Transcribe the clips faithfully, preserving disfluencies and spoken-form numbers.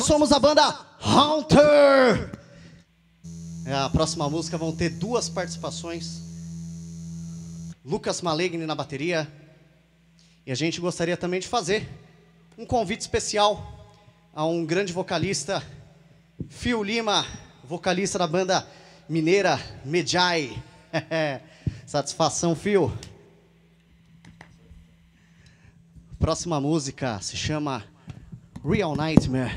nós somos a banda Haunter. A próxima música vão ter duas participações. Lucas Malegni na bateria. E a gente gostaria também de fazer um convite especial a um grande vocalista, Phil Lima, vocalista da banda mineira Medjay. Satisfação, Phil. Próxima música se chama Real Nightmare.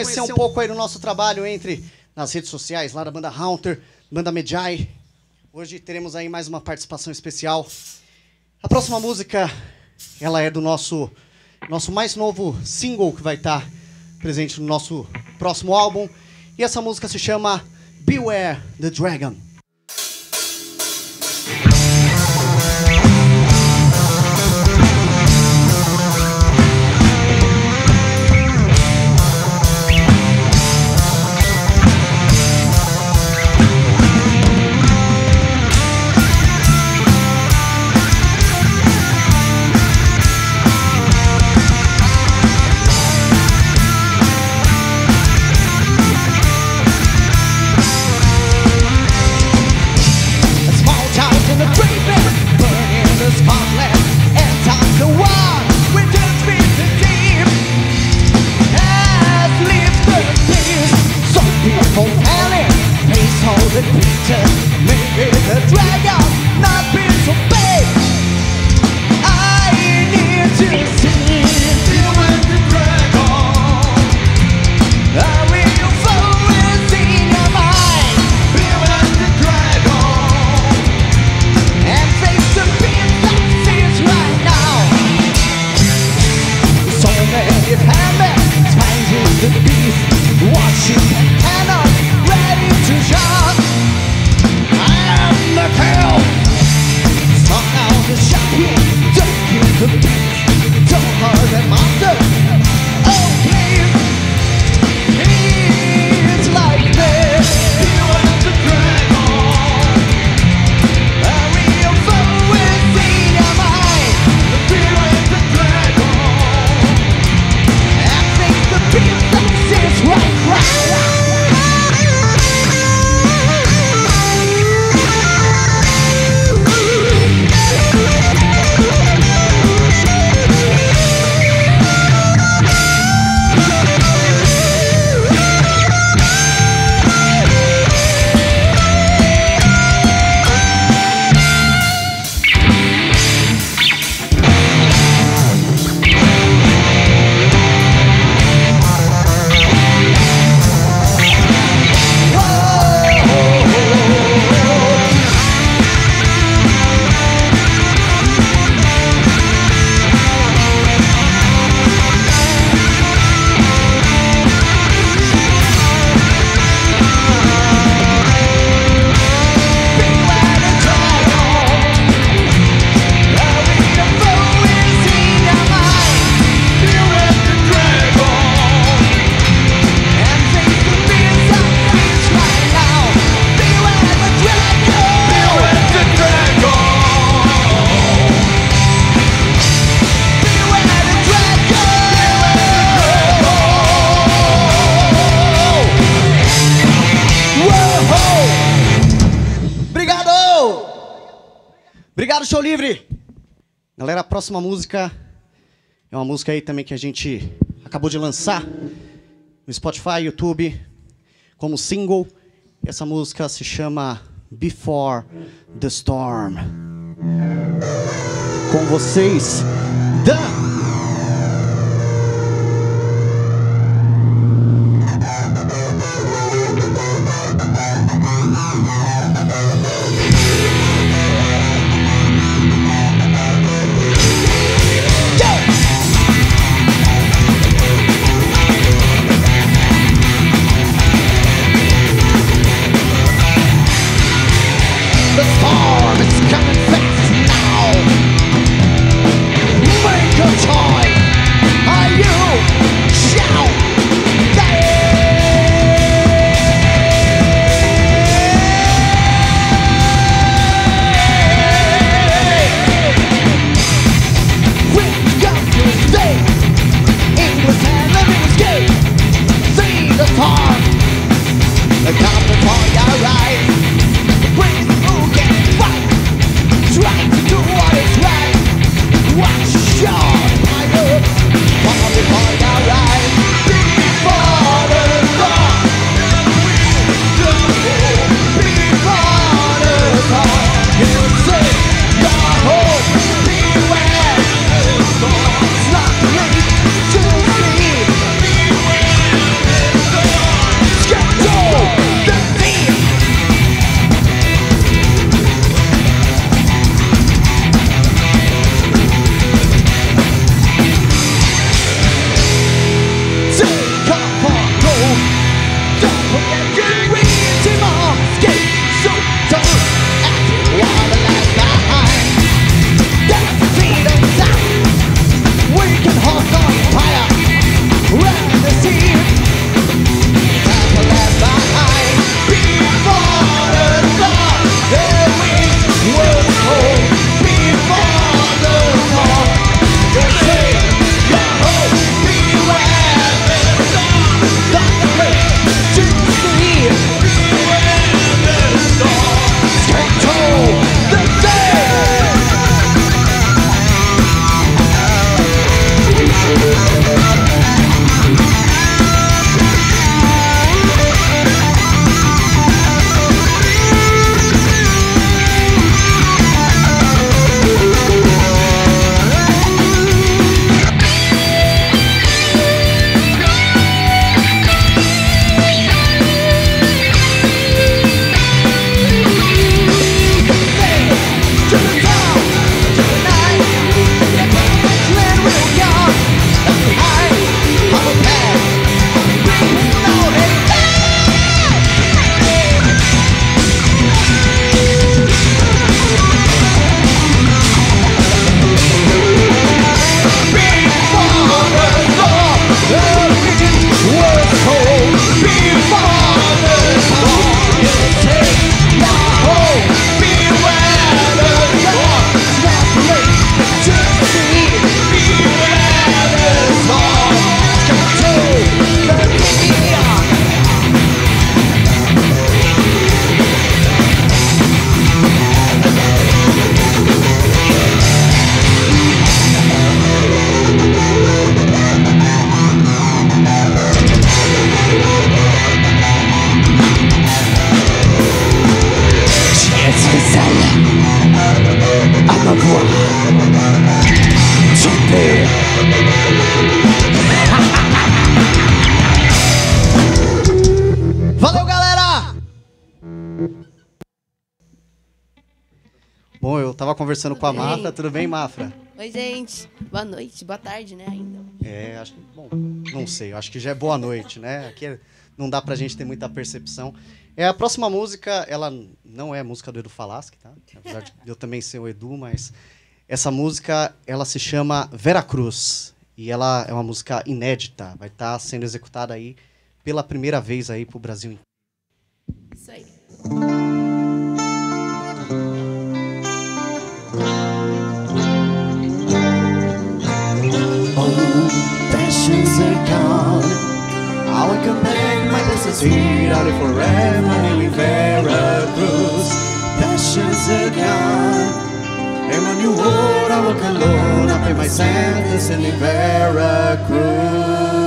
Conhecer um pouco aí do nosso trabalho, entre nas redes sociais lá da banda Haunter, banda Medjay. Hoje teremos aí mais uma participação especial. A próxima música, ela é do nosso nosso mais novo single que vai estar presente no nosso próximo álbum, e essa música se chama Beware the Dragon. A próxima música é uma música aí também que a gente acabou de lançar no Spotify, YouTube, como single. Essa música se chama Before the Storm. Com vocês, Dan! It's coming fast now. Make a change. Bom, eu tava conversando tudo com a bem? Mafra. Tudo bem, Mafra? Oi, gente. Boa noite, boa tarde, né, ainda. É, acho que, bom, não sei, acho que já é boa noite, né? Aqui não dá pra gente ter muita percepção. É, a próxima música, ela não é música do Edu Falasque, tá? Apesar de eu também ser o Edu, mas essa música, ela se chama Veracruz. E ela é uma música inédita, vai estar sendo executada aí pela primeira vez aí pro Brasil. Isso aí. Passions are gone. How I can make my business here out of forever in Veracruz. Passions are gone. In my new world I walk alone. I pay my sentence in Veracruz.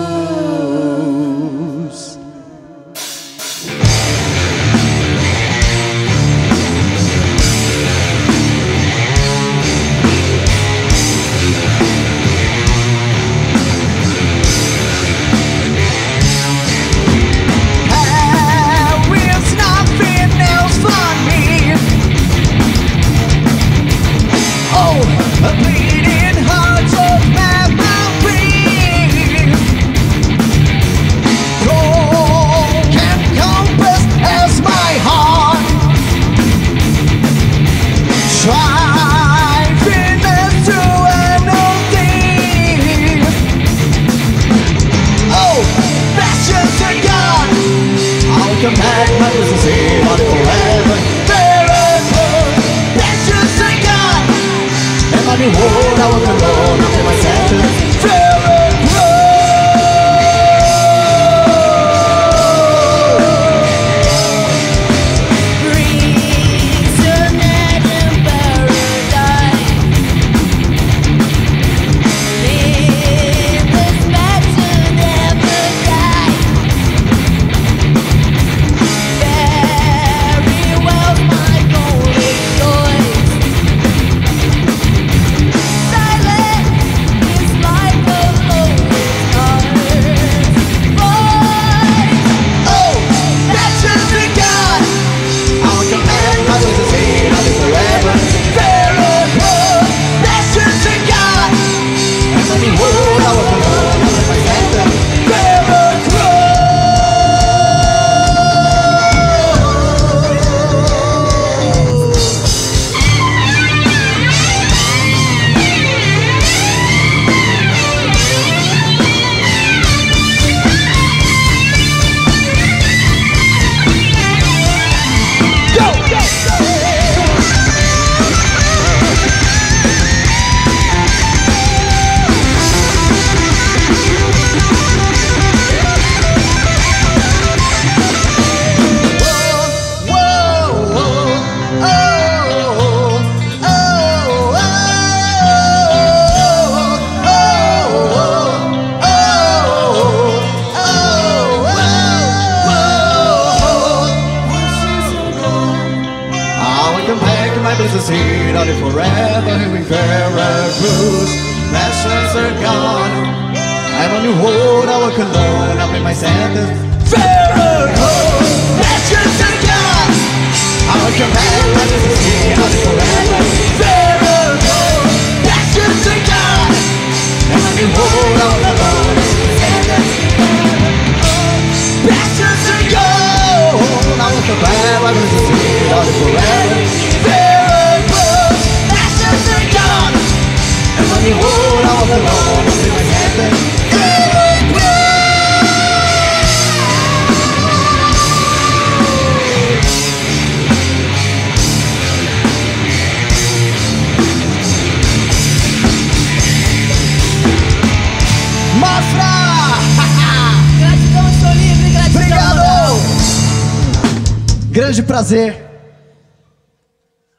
Grande prazer,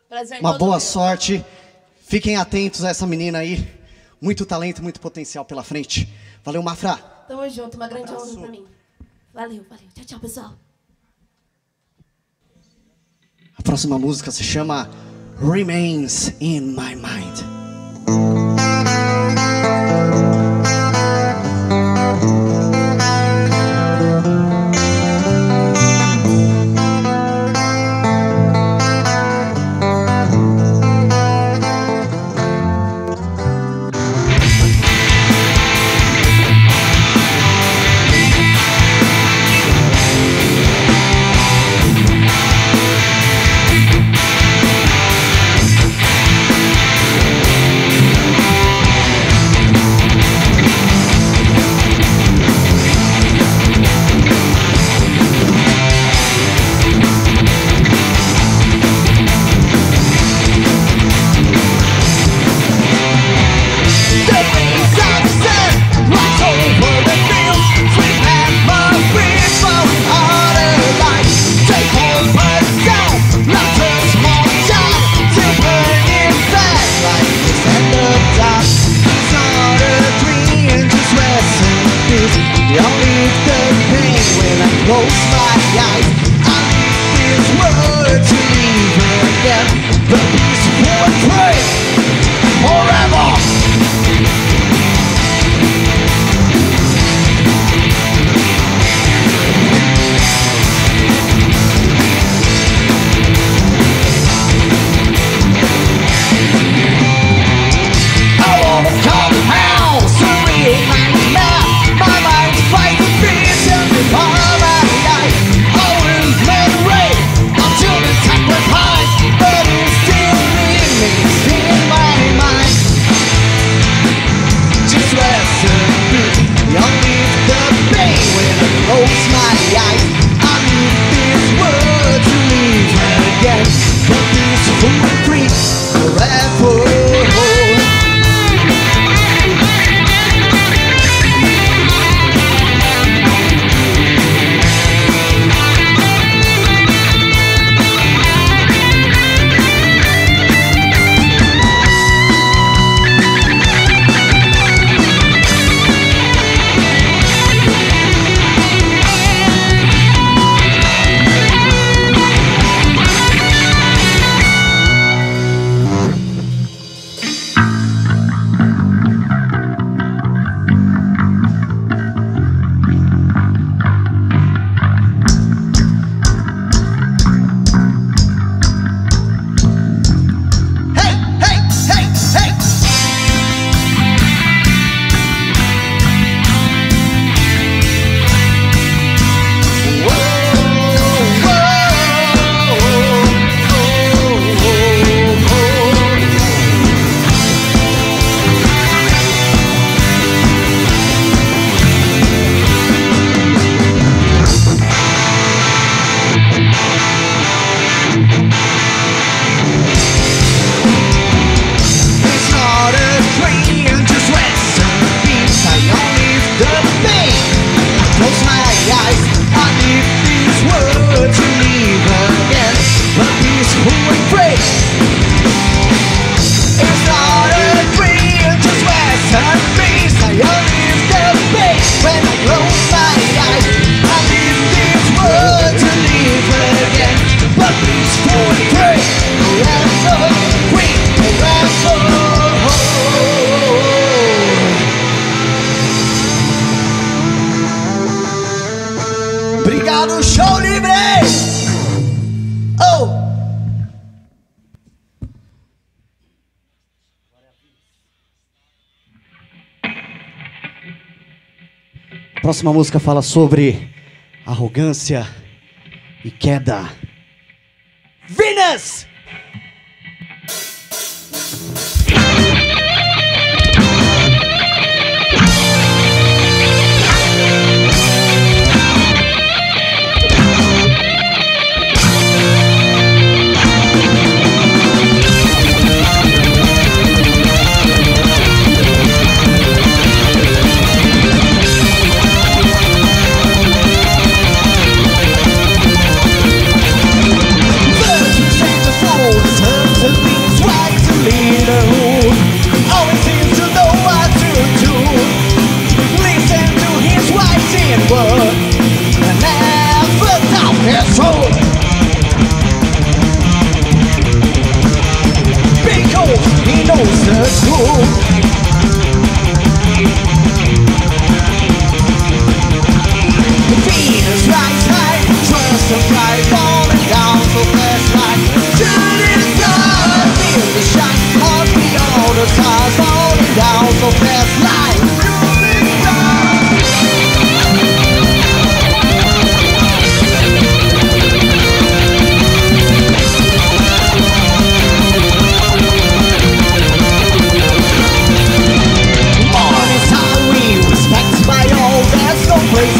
prazer uma boa sorte, fiquem atentos a essa menina aí, muito talento, muito potencial pela frente. Valeu, Mafra. Tamo junto, uma grande honra pra mim. Valeu, valeu, tchau, tchau, pessoal. A próxima música se chama Remains in My Mind. close my eyes. I need this world to leave again. The peace will pray forever. I wanna come out to read my map. My mind's fighting fears every part of my life. I will let it rain until the top went high, but it's still in me, still in my mind. Just rest a bit, you'll leave the pain when I close my eyes. I need this world to leave her again, but this fool free forever. A próxima música fala sobre arrogância e queda. Venus!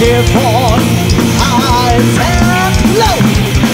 Here for I am low.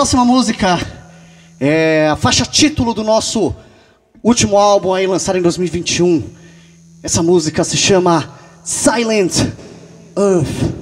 próxima música é a faixa título do nosso último álbum aí, lançado em dois mil e vinte e um. Essa música se chama Silent Earth.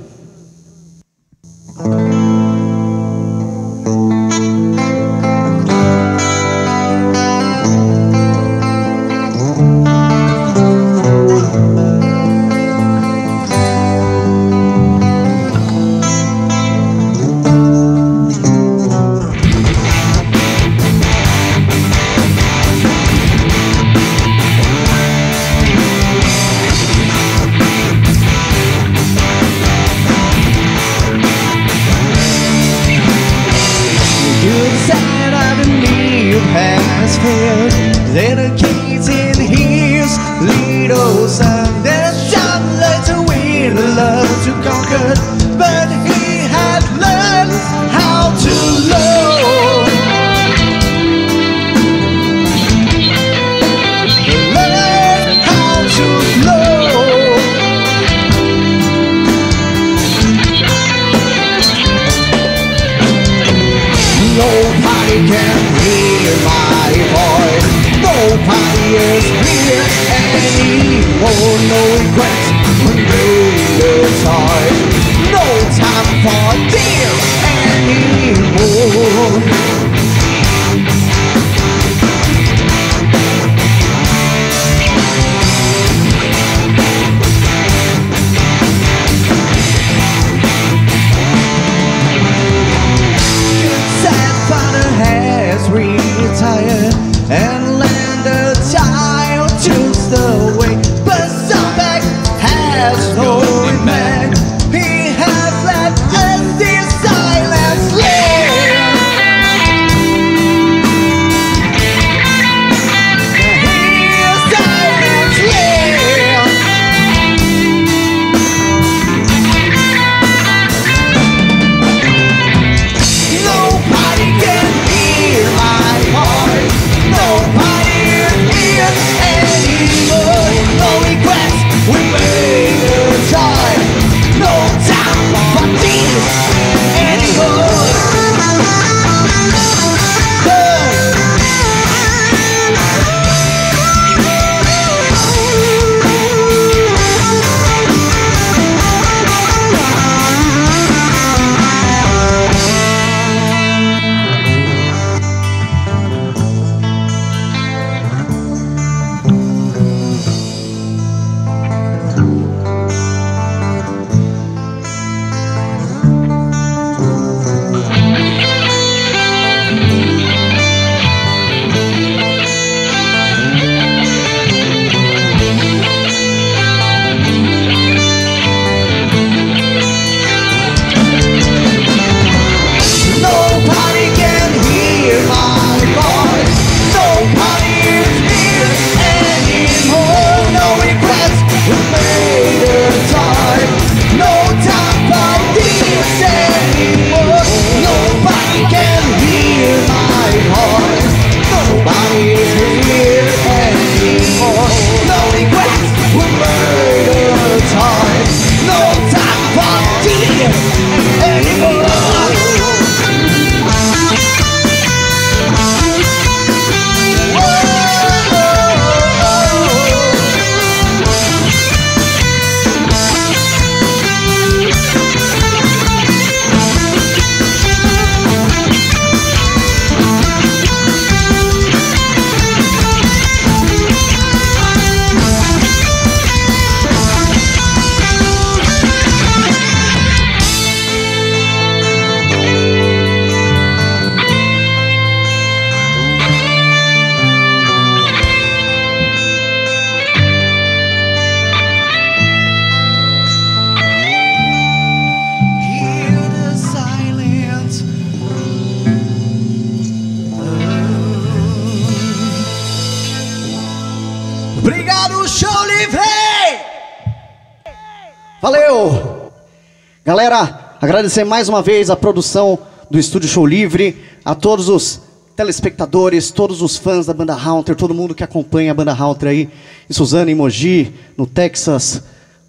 Agradecer mais uma vez a produção do Estúdio Show Livre, a todos os telespectadores, todos os fãs da banda Haunter, todo mundo que acompanha a banda Haunter aí, em Suzano, em Mogi, no Texas,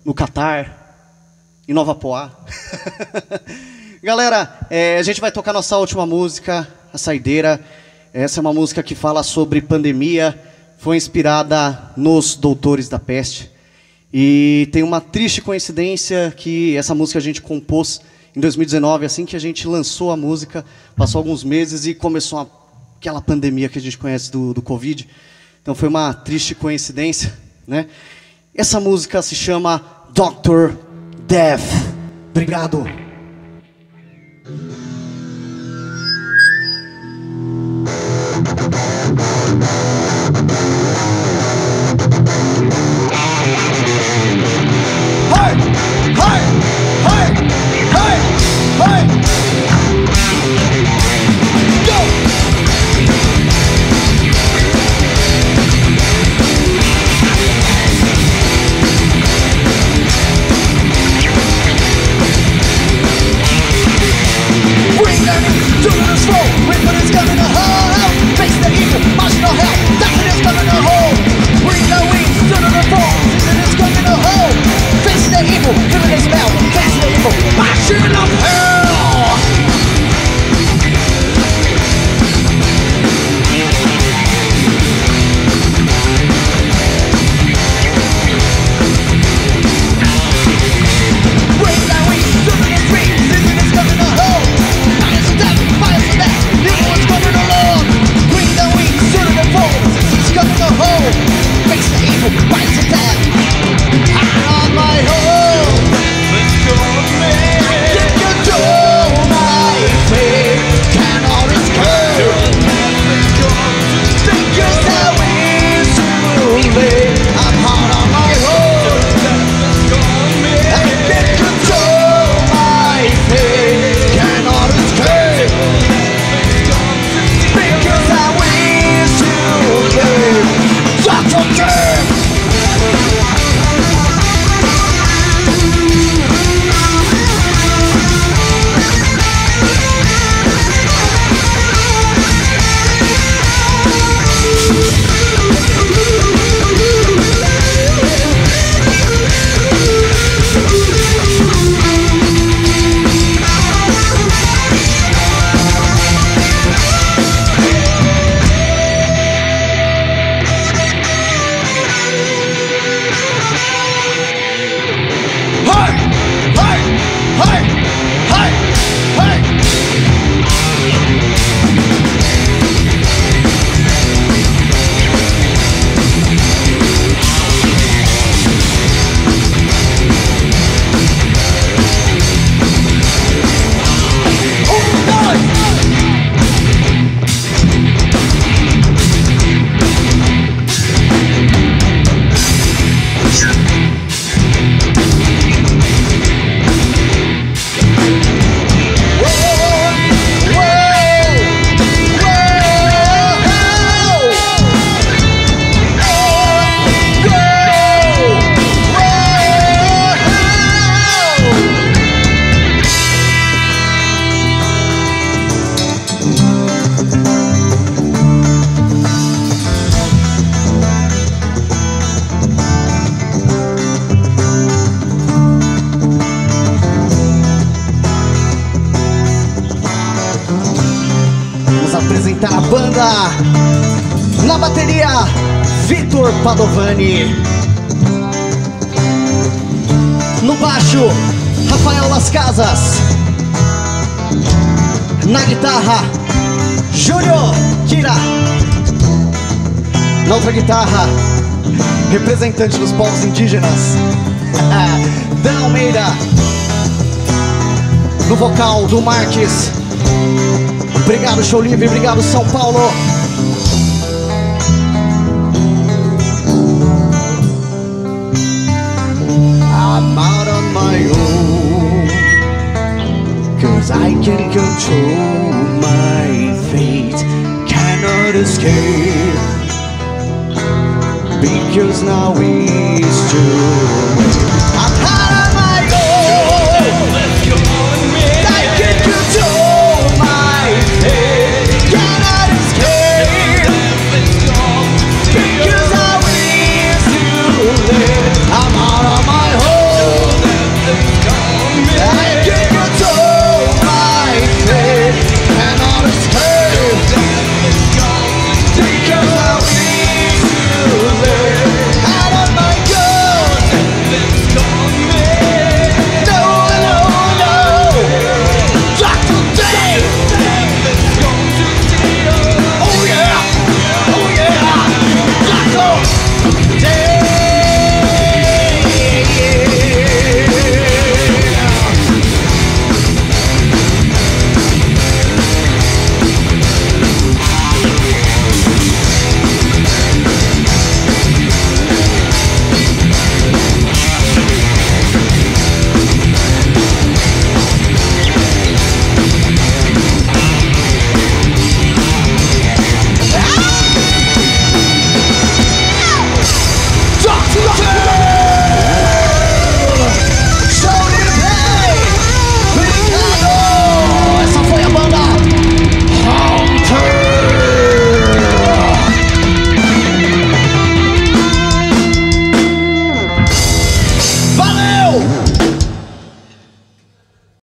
no Catar, em Nova Poá. Galera, é, a gente vai tocar nossa última música, A Saideira. Essa é uma música que fala sobre pandemia, foi inspirada nos Doutores da Peste. E tem uma triste coincidência que essa música a gente compôs em dois mil e dezenove, assim que a gente lançou a música, passou alguns meses e começou uma, aquela pandemia que a gente conhece do, do Covid. Então foi uma triste coincidência, né? Essa música se chama doutor Death. Obrigado. Victor Padovani. No baixo, Rafael Las Casas. Na guitarra, Júlio Kira. Na outra guitarra, representante dos povos indígenas, Dan Almeida. No vocal, Du Marques. Obrigado, Show Livre, obrigado, São Paulo. I'm out on my own, cause I can control my fate, cannot escape, because now it's too late. I'm out on my own, I can control my fate, cannot escape, because now it's too late.